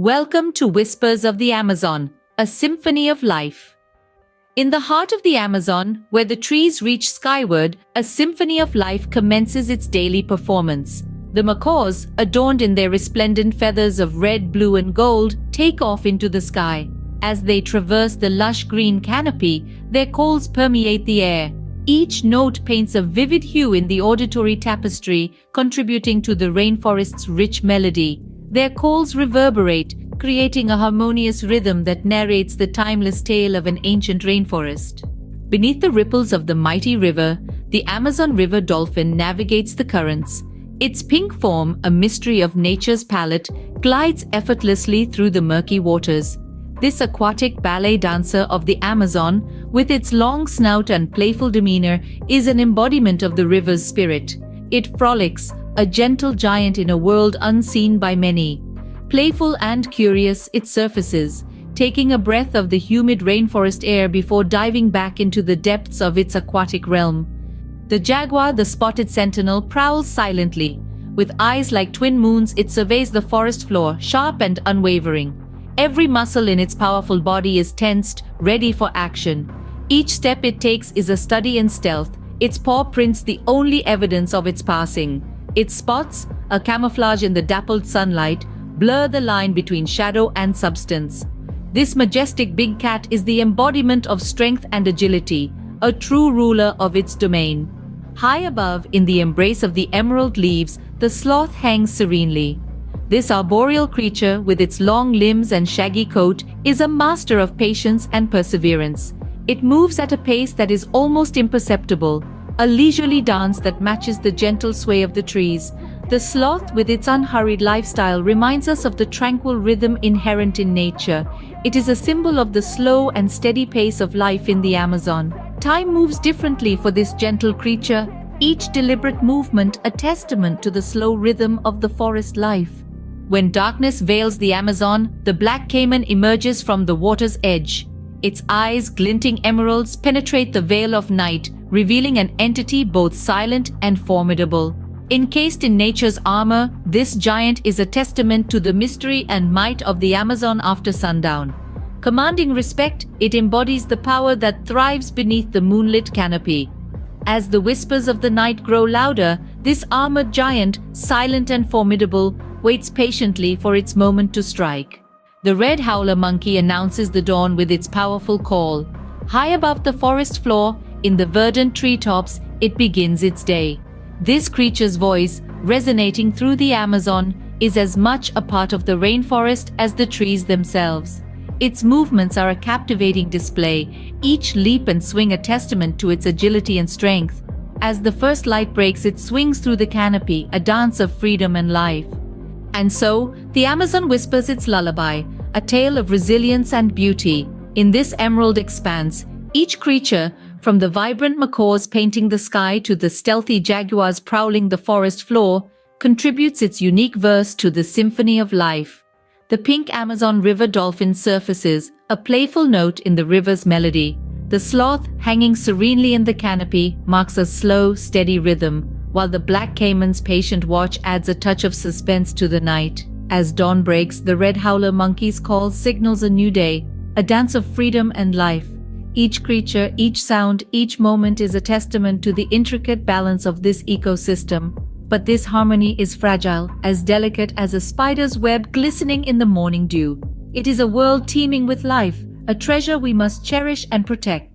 Welcome to Whispers of the Amazon, a symphony of life. In the heart of the Amazon, where the trees reach skyward, a symphony of life commences its daily performance. The macaws, adorned in their resplendent feathers of red, blue and gold, take off into the sky. As they traverse the lush green canopy, their calls permeate the air. Each note paints a vivid hue in the auditory tapestry, contributing to the rainforest's rich melody. Their calls reverberate, creating a harmonious rhythm that narrates the timeless tale of an ancient rainforest. Beneath the ripples of the mighty river, the Amazon River dolphin navigates the currents. Its pink form, a mystery of nature's palette, glides effortlessly through the murky waters. This aquatic ballet dancer of the Amazon, with its long snout and playful demeanor, is an embodiment of the river's spirit. It frolics, a gentle giant in a world unseen by many. Playful and curious, it surfaces, taking a breath of the humid rainforest air before diving back into the depths of its aquatic realm. The jaguar, the spotted sentinel, prowls silently. With eyes like twin moons, it surveys the forest floor, sharp and unwavering. Every muscle in its powerful body is tensed, ready for action. Each step it takes is a study in stealth, its paw prints the only evidence of its passing. Its spots, a camouflage in the dappled sunlight, blur the line between shadow and substance. This majestic big cat is the embodiment of strength and agility, a true ruler of its domain. High above, in the embrace of the emerald leaves, the sloth hangs serenely. This arboreal creature, with its long limbs and shaggy coat, is a master of patience and perseverance. It moves at a pace that is almost imperceptible, a leisurely dance that matches the gentle sway of the trees. The sloth, with its unhurried lifestyle, reminds us of the tranquil rhythm inherent in nature. It is a symbol of the slow and steady pace of life in the Amazon. Time moves differently for this gentle creature, each deliberate movement a testament to the slow rhythm of the forest life. When darkness veils the Amazon, the black caiman emerges from the water's edge. Its eyes, glinting emeralds, penetrate the veil of night, revealing an entity both silent and formidable. Encased in nature's armor, this giant is a testament to the mystery and might of the Amazon after sundown. Commanding respect, it embodies the power that thrives beneath the moonlit canopy. As the whispers of the night grow louder, this armored giant, silent and formidable, waits patiently for its moment to strike. The red howler monkey announces the dawn with its powerful call. High above the forest floor, in the verdant treetops, it begins its day. This creature's voice, resonating through the Amazon, is as much a part of the rainforest as the trees themselves. Its movements are a captivating display, each leap and swing a testament to its agility and strength. As the first light breaks, it swings through the canopy, a dance of freedom and life. And so, the Amazon whispers its lullaby, a tale of resilience and beauty. In this emerald expanse, each creature, from the vibrant macaws painting the sky to the stealthy jaguars prowling the forest floor, contributes its unique verse to the symphony of life. The pink Amazon River dolphin surfaces, a playful note in the river's melody. The sloth, hanging serenely in the canopy, marks a slow, steady rhythm, while the black caiman's patient watch adds a touch of suspense to the night. As dawn breaks, the red howler monkey's call signals a new day, a dance of freedom and life. Each creature, each sound, each moment is a testament to the intricate balance of this ecosystem. But this harmony is fragile, as delicate as a spider's web glistening in the morning dew. It is a world teeming with life, a treasure we must cherish and protect.